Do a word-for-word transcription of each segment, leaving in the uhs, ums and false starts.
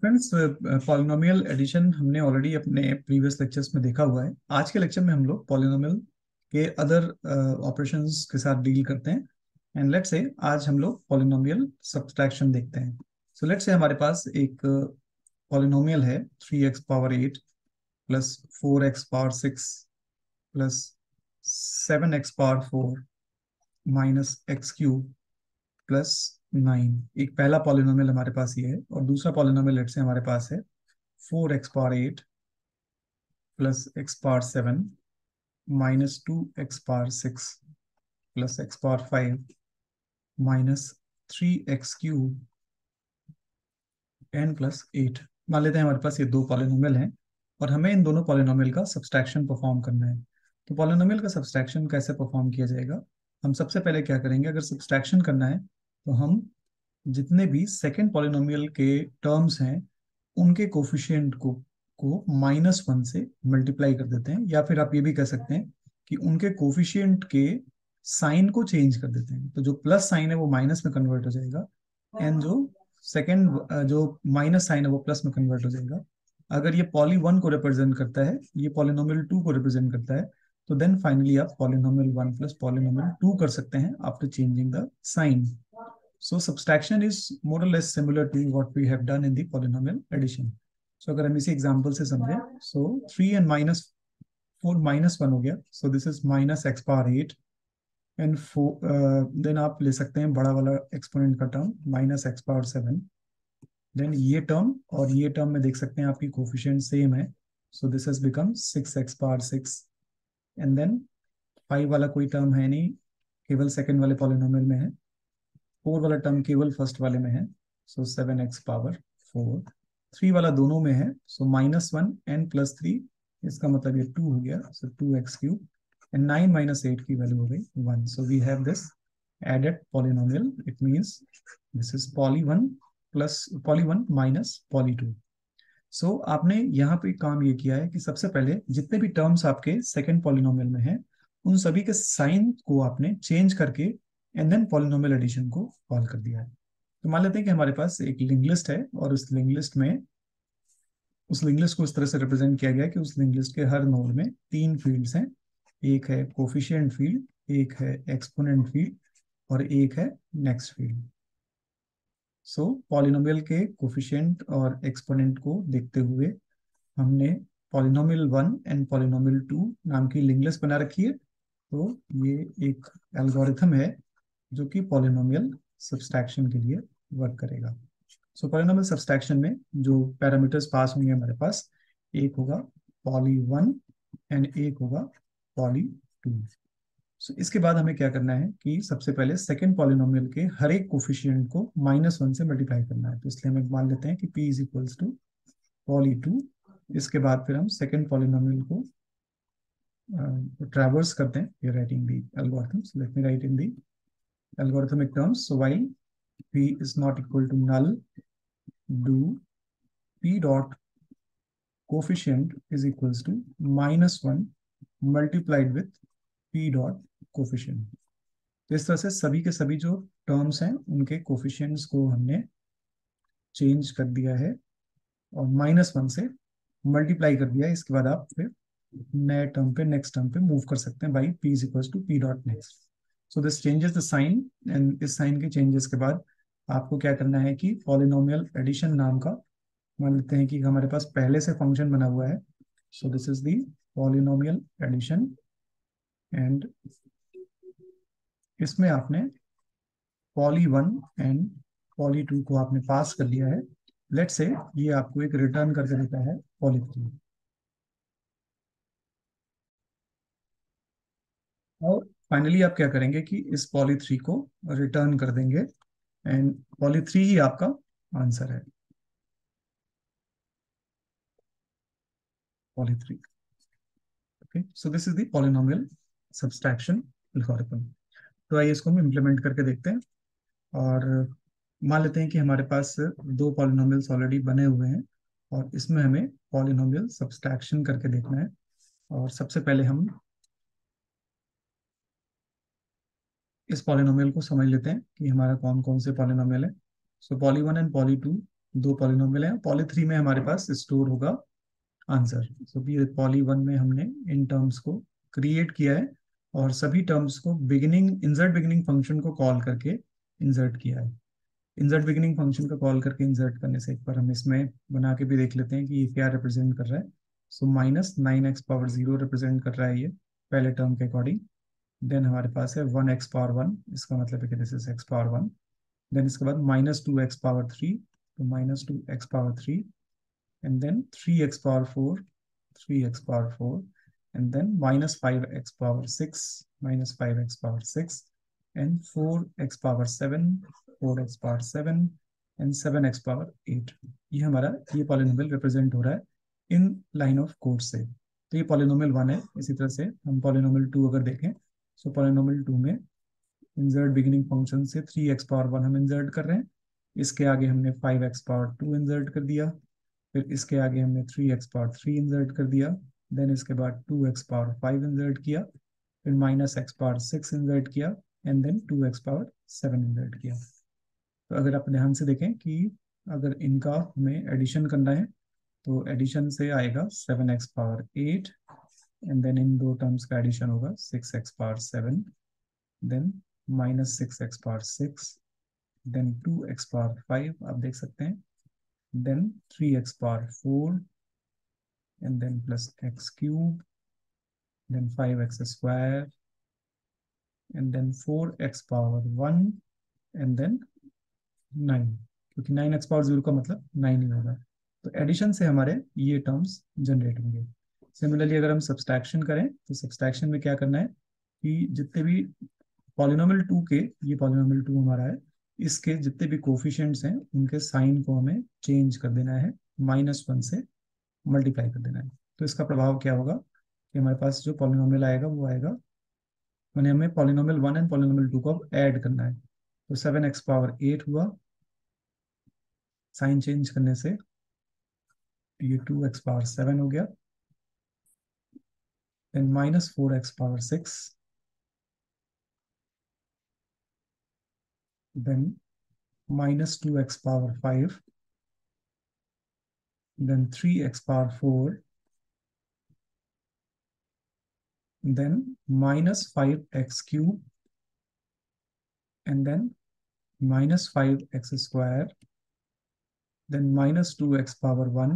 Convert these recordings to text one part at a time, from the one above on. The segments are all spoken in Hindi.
फ्रेंड्स, पॉलिनोमियल एडिशन हमने ऑलरेडी अपने प्रीवियस लेक्चर्स में देखा हुआ है। आज के लेक्चर में हम लोग पॉलिनोमियल के अदर ऑपरेशंस uh, के साथ डील करते हैं। एंड लेट्स से आज हम लोग पॉलिनोमियल सब्सट्रैक्शन देखते हैं। सो लेट्स से हमारे पास एक पॉलिनोमियल uh, है three x power eight plus four x power six plus seven x power four minus x cube plus nine. एक पहला पॉलिनोमियल हमारे पास ये है और दूसरा पॉलिनोमियल लेट्स से हमारे पास है four x power eight plus x power seven minus two x power six plus x power five minus three x cube and plus eight. मान लेते हैं हमारे पास ये दो पॉलिनोमियल हैं और हमें इन दोनों पॉलिनोमियल का सब्सट्रैक्शन परफॉर्म करना है। तो पॉलिनोमियल का सब्सट्रैक्शन कैसे परफॉर्म किया जाएगा? हम सबसे पहले क्या करेंगे, अगर सब्सट्रैक्शन करना है तो हम जितने भी सेकेंड पॉलिनोमियल के टर्म्स हैं उनके कोफिशिएंट को को माइनस वन से मल्टीप्लाई कर देते हैं, या फिर आप ये भी कह सकते हैं कि उनके कोफिशिएंट के साइन को चेंज कर देते हैं। तो जो प्लस साइन है वो माइनस में कन्वर्ट हो जाएगा एंड जो सेकेंड जो माइनस साइन है वो प्लस में कन्वर्ट हो जाएगा। अगर ये पॉली वन को रिप्रेजेंट करता है, ये पॉलिनोमियल टू को रिप्रेजेंट करता है, तो देन फाइनली आप polynomial one plus polynomial two कर सकते हैं after changing the sign. So subtraction is more or less similar to what we have done in the polynomial addition. So अगर हम इसी एग्जाम्पल से समझें, so three and minus four minus one हो गया, so this is minus x power eight and four, uh, then आप ले सकते हैं बड़ा वाला एक्सपोनेंट का term minus x power seven, then ये टर्म और ये टर्म में देख सकते हैं आपकी कोफिशिएंट सेम है, so this has become six x power six and then five वाला कोई टर्म है नहीं, केवल सेकेंड वाले पॉलिनोमियल में है, फोर वाला टर्म केवल फर्स्ट वाले में है, so seven x power four, three वाला दोनों में है, so minus one and plus three, इसका मतलब ये टू हो गया, so two x cube and nine minus eight की वैल्यू हो गई one. So we have this added polynomial, it means this is poly one plus poly one minus poly two. So आपने यहाँ पे काम ये किया है कि सबसे पहले जितने भी टर्म्स आपके सेकेंड पॉलिनोमियल में है उन सभी के साइन को आपने चेंज करके एंड देन पॉलिनोमियल एडिशन को कॉल कर दिया है। तो मान लेते हैं कि हमारे पास एक लिंक लिस्ट है और उस लिंक लिस्ट में उस लिंक लिस्ट को इस तरह से रिप्रेजेंट किया गया है कि उस लिंक लिस्ट के हर नोड में तीन फील्ड्स हैं, एक है कोफिशिएंट फील्ड, एक है एक्सपोनेंट फील्ड और एक है नेक्स्ट फील्ड। सो पॉलिनोमियल के कोफिशिएंट और एक्सपोनेंट को देखते हुए हमने polynomial one and polynomial two नाम की लिंक लिस्ट बना रखी है। तो ये एक एल्गोरिथम है जो कि पॉलिनोमियल सब्सट्रैक्शन के लिए वर्क करेगा। सो पॉलिनोमियल सब्सट्रैक्शन में जो पैरामीटर्स पास होंगे हमारे पास, एक होगा पॉली वन एंड एक होगा पॉली टू। सो इसके बाद हमें क्या करना है कि सबसे पहले सेकेंड पॉलिनोमियल के हर एक कोफिशिएंट को माइनस वन से मल्टीप्लाई करना है। तो इसलिए हम मान लेते हैं कि P is equals to poly two. इसके बाद फिर हम सेकेंड पॉलिनोमियल को ट्रैवर्स uh, करते हैं। Writing the algorithms, let me write in the algorithmic terms, so while p is not equal to null, do p dot coefficient is equals to minus one multiplied with p dot coefficient। तो इस तरह से सभी के सभी जो terms हैं उनके coefficients को हमने change कर दिया है और minus one से multiply कर दिया है। इसके बाद आप फिर नए term पे next term पे move कर सकते हैं by p is equals to p dot next। So this changes the sign and इस साइन के चेंजेस के बाद आपको क्या करना है कि पॉलिनोमियल एडिशन नाम का, मान लेते हैं कि हमारे पास पहले से फंक्शन बना हुआ है, so this is the polynomial addition and इसमें आपने poly one and poly two को आपने पास कर लिया है। लेट्स से ये आपको एक रिटर्न करके देता है पॉली थ्री। और फाइनली आप क्या करेंगे कि इस पॉली थ्री को रिटर्न कर देंगे एंड पॉली थ्री ही आपका आंसर है, poly three. Okay, so this is the polynomial subtraction algorithm. तो आइए इसको हम इम्प्लीमेंट करके देखते हैं। और मान लेते हैं कि हमारे पास दो पॉलिनोमियल्स ऑलरेडी बने हुए हैं और इसमें हमें पॉलिनोमियल सब्सट्रैक्शन करके देखना है। और सबसे पहले हम इस पॉलिनोमियल को समझ लेते हैं कि हमारा कौन कौन से पॉलिनोमियल है। So poly one and poly two दो पॉलिनोमियल हैं, पॉली थ्री में हमारे पास स्टोर होगा आंसर। सो पॉली वन में हमने इन टर्म्स को क्रिएट किया है और सभी टर्म्स को बिगिनिंग इंसर्ट बिगिनिंग फंक्शन को कॉल करके इंसर्ट किया है। इंसर्ट बिगिनिंग फंक्शन को कॉल करके इंसर्ट करने से एक बार हम इसमें बना के भी देख लेते हैं कि ये क्या रिप्रेजेंट कर रहा है। So minus nine x power zero represent कर रहा है ये पहले टर्म के अकॉर्डिंग। देन हमारे पास है वन एक्स पावर वन, इसका मतलब है कि this is x power one. Then इसके बाद minus two x power three, तो minus two x power three, and then three x power four, three x power four, and then minus five x power six, minus five x power six, and four x power seven, four x power seven, and seven x power eight। ये हमारा ये पॉलिनोमियल रिप्रेजेंट हो रहा है इन लाइन ऑफ कोड से। तो ये पॉलिनोमियल वन है। इसी तरह से हम पॉलिनोमियल टू अगर देखें, सो पॉलिनोमियल टू में इंसर्ट बिगिनिंग फंक्शन से थ्री एक्स पावर वन हम इंसर्ट कर रहे हैं, इसके आगे हमने five x power two insert कर दिया, फिर इसके आगे हमने three x power three insert कर दिया, देन इसके बाद two x power five insert किया, फिर minus x power six insert किया, and then two x power seven insert किया। तो अगर आप ध्यान से देखें कि अगर इनका हमें एडिशन करना है तो एडिशन से आएगा seven x power eight, and then इन दो टर्म्स का एडिशन होगा six x power seven, then minus six x power six, then two x power five आप देख सकते हैं, then three x power four, and then plus x cube, then five x square, and then four x power one, and then nine, क्योंकि नाइन एक्स power ज़ीरो का मतलब नाइन ही होगा। तो एडिशन से हमारे ये टर्म्स जनरेट होंगे। सिमिलरली अगर हम सब्सट्रैक्शन करें तो सब्सट्रैक्शन में क्या करना है कि जितने भी पॉलिनोमियल टू के, ये पॉलिनोमियल टू हमारा है, इसके जितने भी कोफिशिएंट्स हैं उनके साइन को हमें चेंज कर देना है, माइनस वन से मल्टीप्लाई कर देना है। तो इसका प्रभाव क्या होगा कि हमारे पास जो पॉलिनोमियल आएगा वो आएगा, मैंने हमें polynomial one and polynomial two को ऐड करना है। तो सेवन एक्स पावर एट हुआ, साइन चेंज करने से ये टू एक्स पावर सेवन हो गया, then minus four x power six, then minus two x power five, then three x power four, then minus five x cube, and then minus five x square, then minus two x power one,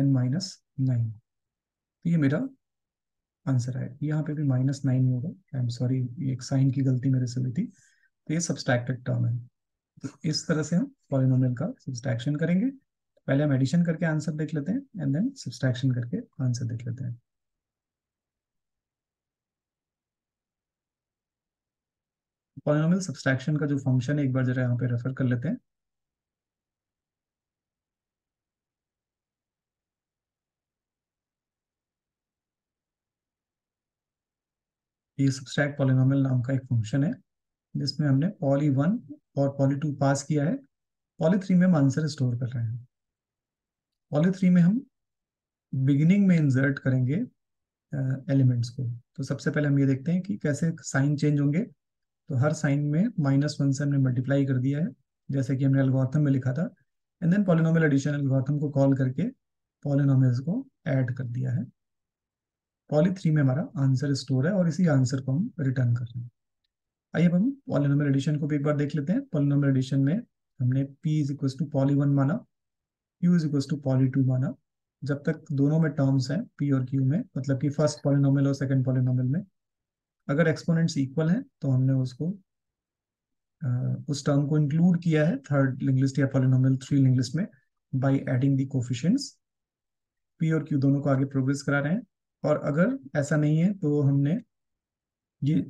and minus nine। तो ये मेरा आंसर है। यहाँ पे भी माइनस नाइन ही होगा, आई एम सॉरी, एक साइन की गलती मेरे से हुई थी। तो ये सब्सट्रैक्टेड टर्म है। तो इस तरह से हम पॉलिनोमियल का सब्सट्रैक्शन करेंगे। पहले हम एडिशन करके आंसर देख लेते हैं एंड देन सब्सट्रैक्शन करके आंसर देख लेते हैं। पॉलिनोमियल सब्सट्रैक्शन का जो फंक्शन है एक बार जरा यहाँ पे रेफर कर लेते हैं। ये सब्सट्रैक्ट पॉलिनोमियल नाम का एक फंक्शन है जिसमें हमने पॉली वन और पॉली टू पास किया है, पॉली थ्री में हम आंसर स्टोर कर रहे हैं। पॉली थ्री में हम बिगिनिंग में इंसर्ट करेंगे एलिमेंट्स को। तो सबसे पहले हम ये देखते हैं कि कैसे साइन चेंज होंगे। तो हर साइन में माइनस वन से हमने मल्टीप्लाई कर दिया है जैसे कि हमने एल्गोरिथम में लिखा था, and then polynomial addition algorithm को कॉल करके पॉलिनोमियल्स को ऐड कर दिया है। पॉली थ्री में हमारा आंसर स्टोर है और इसी आंसर को हम रिटर्न कर रहे हैं। आइए अब हम पॉलिनोमियल एडिशन को भी एक बार देख लेते हैं। पॉलिनोमियल एडिशन में हमने P is equal to poly one माना, Q is equals to poly two माना। जब तक दोनों में टर्म्स हैं P और Q में, मतलब कि फर्स्ट पॉलिनोमियल और सेकंड पॉलिनोमियल में अगर एक्सपोनेंट्स इक्वल हैं तो हमने उसको उस टर्म को इंक्लूड किया है थर्ड लिंक लिस्ट या पॉलिनोमियल थ्री लिंक लिस्ट में by adding the coefficients. P और Q दोनों को आगे प्रोग्रेस करा रहे हैं। और अगर ऐसा नहीं है तो हमने ये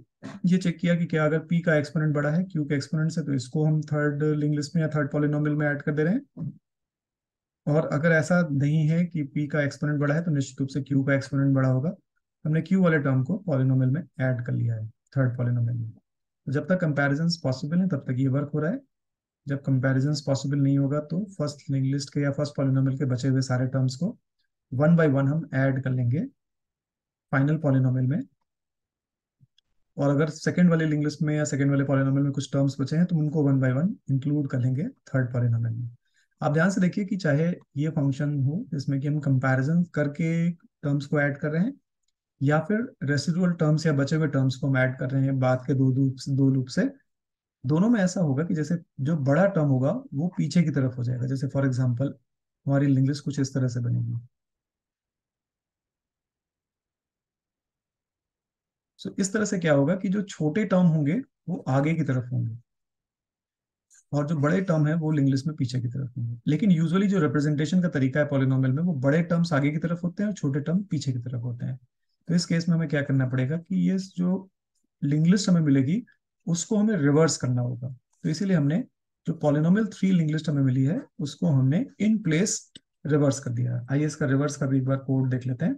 ये चेक किया कि क्या अगर P का एक्सपोनेंट बड़ा है Q के एक्सपोनेंट से, तो इसको हम थर्ड लिंक लिस्ट में या थर्ड पॉलिनोमियल में ऐड कर दे रहे हैं। और अगर ऐसा नहीं है कि p का एक्सपोनेंट बड़ा है तो निश्चित रूप से q का एक्सपोनेंट बड़ा होगा। हमने q वाले टर्म को पॉलिनोमियल में ऐड कर लिया है थर्ड पॉलिनोमियल में। तो जब तक कंपैरिजंस पॉसिबल है तब तक ये वर्क हो रहा है। जब कंपैरिजंस पॉसिबल नहीं होगा तो फर्स्ट लिंक लिस्ट के या फर्स्ट पॉलिनोमियल के बचे हुए सारे टर्म्स को वन बाई वन हम ऐड कर लेंगे फाइनल पॉलिनोमियल में। और अगर सेकेंड वाले लिंक लिस्ट में या सेकेंड वाले पॉलिनोमियल में कुछ टर्म्स बचे हैं तो उनको वन बाई वन इंक्लूड कर लेंगे थर्ड पॉलिनोमियल में। आप ध्यान से देखिए कि चाहे ये फंक्शन हो जिसमें कि हम कंपैरिजन करके टर्म्स को ऐड कर रहे हैं या फिर रेसिडुअल टर्म्स या बचे हुए टर्म्स को हम ऐड कर रहे हैं बाद के दो लूप दो लूप से, दोनों में ऐसा होगा कि जैसे जो बड़ा टर्म होगा वो पीछे की तरफ हो जाएगा। जैसे फॉर एग्जाम्पल हमारी लिंक लिस्ट कुछ इस तरह से बनेगी। सो इस तरह से क्या होगा कि जो छोटे टर्म होंगे वो आगे की तरफ होंगे और जो बड़े टर्म है वो लिंक लिस्ट में पीछे की तरफ होंगे। लेकिन यूजुअली जो रिप्रेजेंटेशन का तरीका है पॉलिनोमियल में वो बड़े टर्म्स आगे की तरफ होते हैं और छोटे टर्म पीछे की तरफ होते हैं। तो इस केस में हमें क्या करना पड़ेगा कि ये जो लिंक लिस्ट हमें मिलेगी उसको हमें रिवर्स करना होगा। तो इसीलिए हमने जो पॉलिनोमियल थ्री लिंक लिस्ट हमें मिली है उसको हमने इन प्लेस रिवर्स कर दिया है। आइए इसका रिवर्स का भी एक बार कोड देख लेते हैं।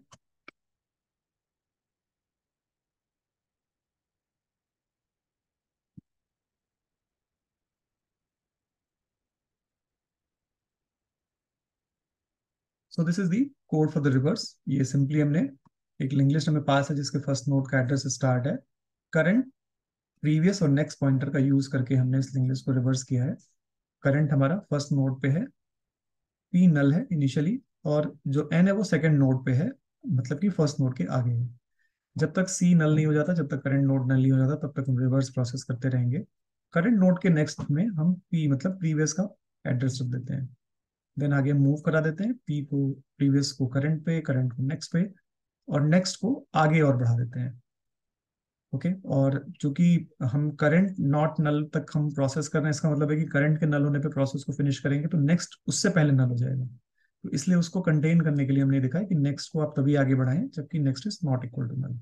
So this is the code for the reverse। ये सिंपली हमने एक लिंक लिस्ट हमें पास है जिसके फर्स्ट नोड का एड्रेस स्टार्ट है, करंट प्रीवियस और नेक्स्ट पॉइंटर का यूज करके हमने इस लिंक लिस्ट को रिवर्स किया है। करंट हमारा फर्स्ट नोड पे है, P null है इनिशियली और जो N है वो सेकंड नोड पे है, मतलब कि फर्स्ट नोड के आगे है। जब तक C null नहीं हो जाता, जब तक करंट नोड null नहीं हो जाता तब तक हम रिवर्स प्रोसेस करते रहेंगे। करंट नोड के नेक्स्ट में हम P मतलब प्रीवियस का एड्रेस रख देते हैं, देन आगे मूव करा देते हैं। पी को प्रीवियस को करंट पे, करंट को नेक्स्ट पे और नेक्स्ट को आगे और बढ़ा देते हैं। Okay okay? और चूंकि हम करंट नॉट नल तक हम प्रोसेस कर रहे हैं, इसका मतलब है कि करंट के नल होने पे प्रोसेस को फिनिश करेंगे तो नेक्स्ट उससे पहले नल हो जाएगा। तो इसलिए उसको कंटेन करने के लिए हमने देखा है कि नेक्स्ट को आप तभी आगे बढ़ाएं जबकि next is not equal to null.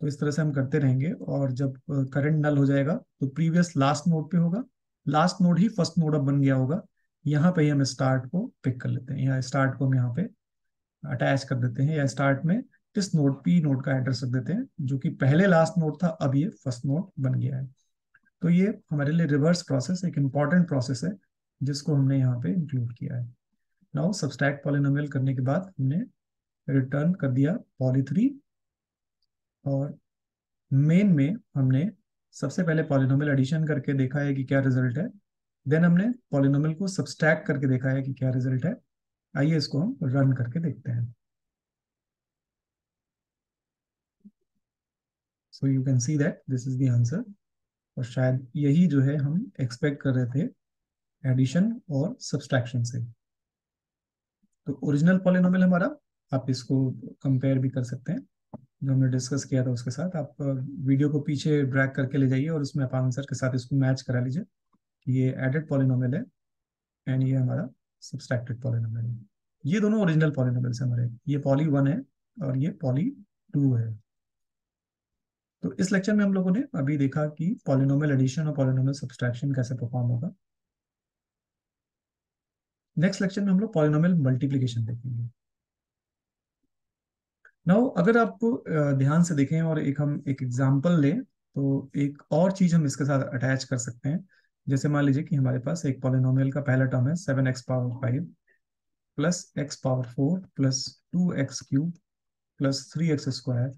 तो इस तरह से हम करते रहेंगे और जब करंट नल हो जाएगा तो प्रीवियस लास्ट नोड पे होगा, लास्ट नोड ही फर्स्ट नोड अब बन गया होगा। यहाँ पे ही हम स्टार्ट को पिक कर लेते हैं या स्टार्ट को हम यहाँ पे अटैच कर देते हैं या स्टार्ट में इस नोड पी नोड का एड्रेस रख देते हैं जो कि पहले लास्ट नोड था, अब ये फर्स्ट नोड बन गया है। तो ये हमारे लिए रिवर्स प्रोसेस एक इम्पॉर्टेंट प्रोसेस है जिसको हमने यहाँ पे इंक्लूड किया है। नाउ सबट्रैक्ट पॉलिनोमियल करने के बाद हमने रिटर्न कर दिया पॉली थ्री और मेन में हमने सबसे पहले पॉलिनोमियल एडिशन करके देखा है कि क्या रिजल्ट है, देन हमने पॉलिनोमियल को सबट्रैक्ट करके देखा है कि क्या रिजल्ट है। आइए इसको हम रन करके देखते हैं। So you can see that this is the answer और शायद यही जो है हम एक्सपेक्ट कर रहे थे एडिशन और सबट्रैक्शन से। तो ओरिजिनल पॉलिनोमियल हमारा, आप इसको कंपेयर भी कर सकते हैं जो हमने डिस्कस किया था उसके साथ। आप वीडियो को पीछे ड्रैग करके ले जाइए और उसमें आप आंसर के साथ इसको मैच करा लीजिए। ये एडेड पॉलिनोमियल है एंड ये हमारा सबट्रैक्टेड पॉलिनोमियल है। ये दोनों ओरिजिनल पॉलिनोमियल्स हैं हमारे, ये पॉली वन है और ये पॉली टू है। तो इस लेक्चर में हम लोगों ने अभी देखा कि पॉलिनोमियल एडिशन और पॉलिनोमियल सबट्रैक्शन कैसे परफॉर्म होगा। नेक्स्ट लेक्चर में हम लोग पॉलिनोमियल मल्टीप्लीकेशन देखेंगे। नाउ अगर आपको ध्यान से देखें और एक हम एक एग्जाम्पल लें तो एक और चीज हम इसके साथ अटैच कर सकते हैं। जैसे मान लीजिए कि हमारे पास एक पॉलिनोमियल का पहला टर्म है seven x power five plus x power four plus two x cube plus three x square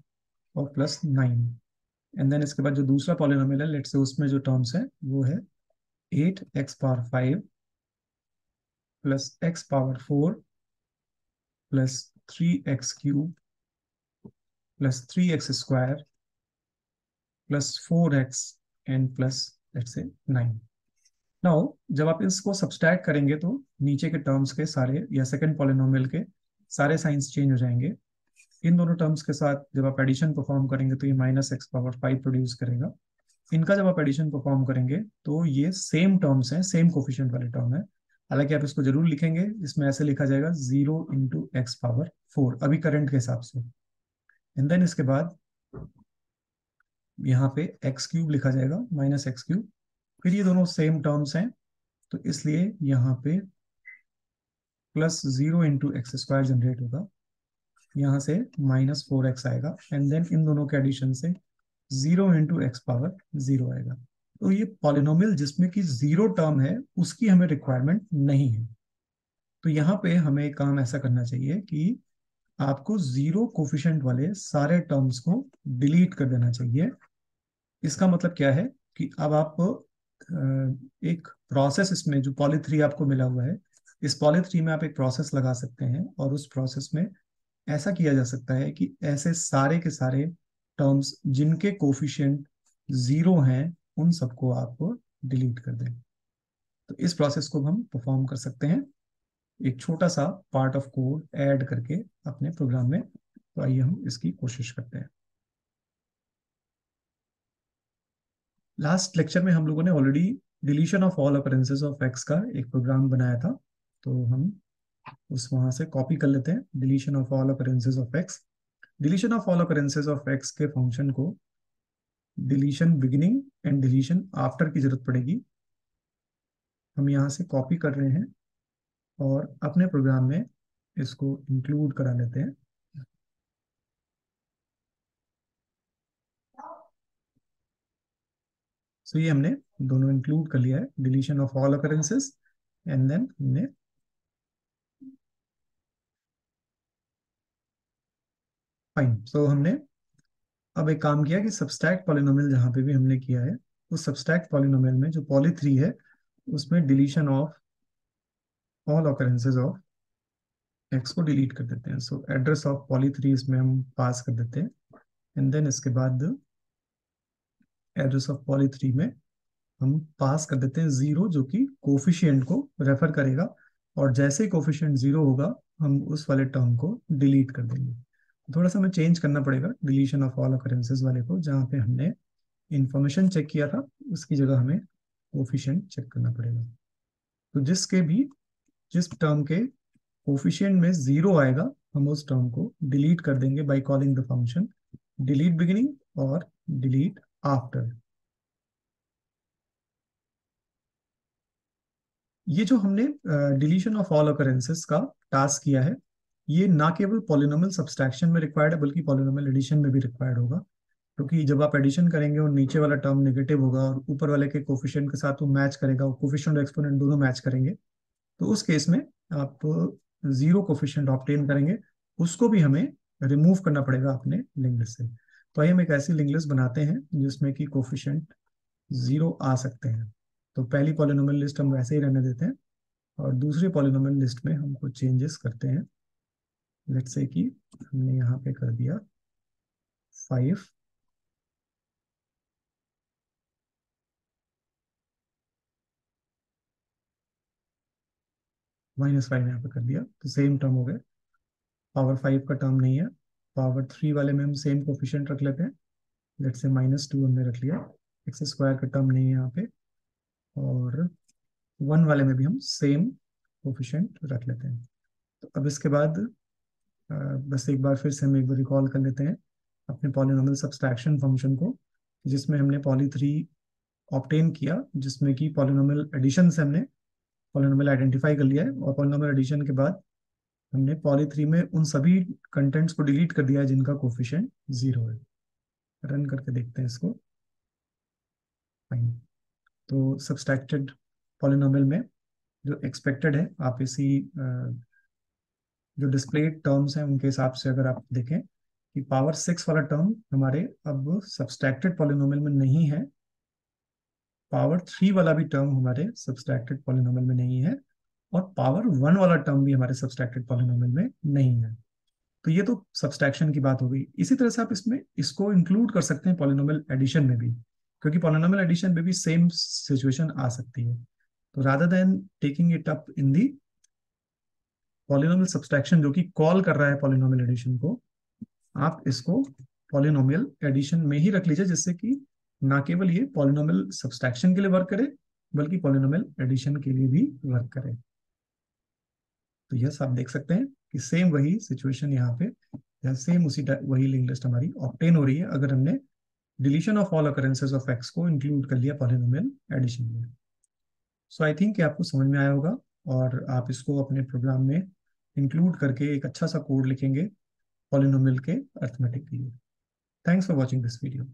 और प्लस नाइन एंड देन इसके बाद जो दूसरा पॉलिनोमियल है लेट्स से उसमें जो टर्म्स है वो है eight x power five plus x power four plus three x cube plus three x square plus four x and plus let's say nine. Now जब आप इसको सब्सट्रैक्ट करेंगे तो नीचे के टर्म्स के सारे या सेकंड पॉलिनोमियल के सारे साइंस चेंज हो जाएंगे। इन दोनों टर्म्स के साथ जब आप एडिशन परफॉर्म करेंगे तो ये minus x power five produce करेगा। इनका जब आप एडिशन परफॉर्म करेंगे तो ये सेम टर्म्स हैं, सेम कोफिशिएंट वाले टर्म है। हालांकि आप इसको जरूर लिखेंगे, इसमें ऐसे लिखा जाएगा zero into x power four अभी करंट के हिसाब से एंड देन इसके बाद यहाँ पे एक्स क्यूब लिखा जाएगा माइनस एक्स क्यूब। फिर ये दोनों सेम टर्म्स हैं तो इसलिए यहाँ पे plus zero into x square generate होगा, यहाँ से माइनस फोर एक्स आएगा एंड देन इन दोनों के एडिशन से zero into x power zero आएगा। तो ये पॉलिनोमियल जिसमें कि जीरो टर्म है उसकी हमें रिक्वायरमेंट नहीं है। तो यहाँ पे हमें काम ऐसा करना चाहिए कि आपको जीरो कोफिशिएंट वाले सारे टर्म्स को डिलीट कर देना चाहिए। इसका मतलब क्या है कि अब आप एक प्रोसेस इसमें जो पॉली थ्री आपको मिला हुआ है इस पॉली थ्री में आप एक प्रोसेस लगा सकते हैं और उस प्रोसेस में ऐसा किया जा सकता है कि ऐसे सारे के सारे टर्म्स जिनके कोफिशिएंट जीरो हैं उन सबको आपको डिलीट कर दें। तो इस प्रोसेस को हम परफॉर्म कर सकते हैं एक छोटा सा पार्ट ऑफ कोड ऐड करके अपने प्रोग्राम में। तो आइए हम इसकी कोशिश करते हैं। लास्ट लेक्चर में हम लोगों ने already deletion of all occurrences of x का एक प्रोग्राम बनाया था, तो हम उस वहां से कॉपी कर लेते हैं। Deletion of all occurrences of x, deletion of all occurrences of x के फंक्शन को deletion beginning and deletion after की जरूरत पड़ेगी। हम यहाँ से कॉपी कर रहे हैं और अपने प्रोग्राम में इसको इंक्लूड करा लेते हैं। सो so, ये हमने दोनों इंक्लूड कर लिया है, deletion of all occurrences and then हमने फाइन। सो so, हमने अब एक काम किया कि सबस्ट्रैक्ट पॉलिनोमियल जहां पे भी हमने किया है उस सबस्ट्रैक्ट पॉलिनोमियल में जो पॉली थ्री है उसमें deletion of all occurrences of x को डिलीट कर देते हैं। So address of poly three इसमें हम पास कर देते हैं एंड देन इसके बाद एड्रेस ऑफ पॉली थ्री में हम पास कर देते हैं जीरो जो कि कोफिशिएंट को रेफर करेगा, और जैसे ही कोफिशिएंट जीरो होगा हम उस वाले टर्म को डिलीट कर देंगे। थोड़ा सा हमें चेंज करना पड़ेगा डिलीशन ऑफ ऑल ऑकरेंसेस वाले को, जहाँ पे हमने इन्फॉर्मेशन चेक किया था उसकी जगह हमें कोफिशिएंट चेक करना पड़ेगा। तो जिसके भी जिस टर्म के कोफिशिएंट में जीरो आएगा हम उस टर्म को डिलीट कर देंगे by calling the function delete beginning और डिलीट आफ्टर। ये जो हमने डिलीशन ऑफ ऑल ऑकरेंसेस का टास्क किया है ये ना केवल पॉलिनोमियल सब्सट्रैक्शन में रिक्वायर्ड है बल्कि पॉलिनोमियल एडिशन में भी रिक्वायर्ड होगा, क्योंकि तो जब आप एडिशन करेंगे और नीचे वाला टर्म नेगेटिव होगा और ऊपर वाले के कोफिशिएंट के साथ वो मैच करेगा, वो कोफिशिएंट और एक्सपोनेंट दोनों मैच करेंगे, तो उस केस में आप जीरो कोफिशिएंट ऑब्टेन करेंगे, उसको भी हमें रिमूव करना पड़ेगा अपने लिंक लिस्ट से। तो आइए हम एक ऐसी लिंक लिस्ट बनाते हैं जिसमें कि कोफिशिएंट जीरो आ सकते हैं। तो पहली पॉलिनोमियल लिस्ट हम वैसे ही रहने देते हैं और दूसरी पॉलिनोमियल लिस्ट में हम कुछ चेंजेस करते हैं। लेट्स से कि हमने यहाँ पे कर दिया फाइव, माइनस फाइव यहाँ पे कर दिया तो सेम टर्म हो गए। पावर फाइव का टर्म नहीं है, पावर थ्री वाले में हम सेम कोफिशिएंट रख लेते हैं। लेट्स से माइनस टू हमने रख लिया, एक्स स्क्वायर का टर्म नहीं है यहाँ पे, और वन वाले में भी हम सेम कोफिशिएंट रख लेते हैं। तो अब इसके बाद बस एक बार फिर से हम एक बार रिकॉल कर लेते हैं अपने पॉलिनोमियल सब्सट्रैक्शन फंक्शन को जिसमें हमने पॉली थ्री ऑब्टेन किया, जिसमें कि पॉलिनोमियल एडिशन से हमने पॉलिनोमियल आइडेंटिफाई कर लिया है, और पॉलिनोमियल एडिशन के बाद हमने पॉली थ्री में उन सभी कंटेंट्स को डिलीट कर दिया है जिनका कोफिशिएंट जीरो है। रन करके देखते हैं इसको। फाइन, तो सब्सट्रैक्टेड पॉलिनोमियल में जो एक्सपेक्टेड है आप इसी आ, जो डिस्प्लेड टर्म्स हैं उनके हिसाब से अगर आप देखें कि पावर सिक्स वाला टर्म हमारे अब सब्सट्रैक्टेड पॉलिनोमियल में नहीं है, पावर थ्री वाला भी टर्म हमारे सब्सट्रैक्टेड पॉलिनोमियल में नहीं है, और पावर वन वाला टर्म भी हमारे सब्सट्रैक्टेड पॉलिनोमियल में नहीं है। तो ये तो सब्सट्रैक्शन की बात हो गई। इसी तरह से आप इसमें इसको इंक्लूड कर सकते हैं पॉलिनोमियल एडिशन में भी, क्योंकि पॉलिनोमियल एडिशन में भी सेम सिचुएशन आ सकती है। तो rather than taking it up in the polynomial subtraction जो कि कॉल कर रहा है पॉलिनोमियल एडिशन को, आप इसको पॉलिनोमियल एडिशन में ही रख लीजिए, जिससे कि ना केवल ये पॉलिनोमियल सब्सट्रैक्शन के लिए वर्क करे बल्कि पॉलिनोमियल एडिशन के लिए भी वर्क करे। तो यस, आप देख सकते हैं कि सेम वही सिचुएशन यहाँ पे या सेम उसी वही लिंक लिस्ट हमारी ऑब्टेन हो रही है अगर हमने deletion of all occurrences of x को इंक्लूड कर लिया पॉलिनोमियल एडिशन में। सो आई थिंक आपको समझ में आया होगा और आप इसको अपने प्रोग्राम में इंक्लूड करके एक अच्छा सा कोड लिखेंगे पॉलिनोमियल के अर्थमेटिक के लिए। Thanks for watching this video.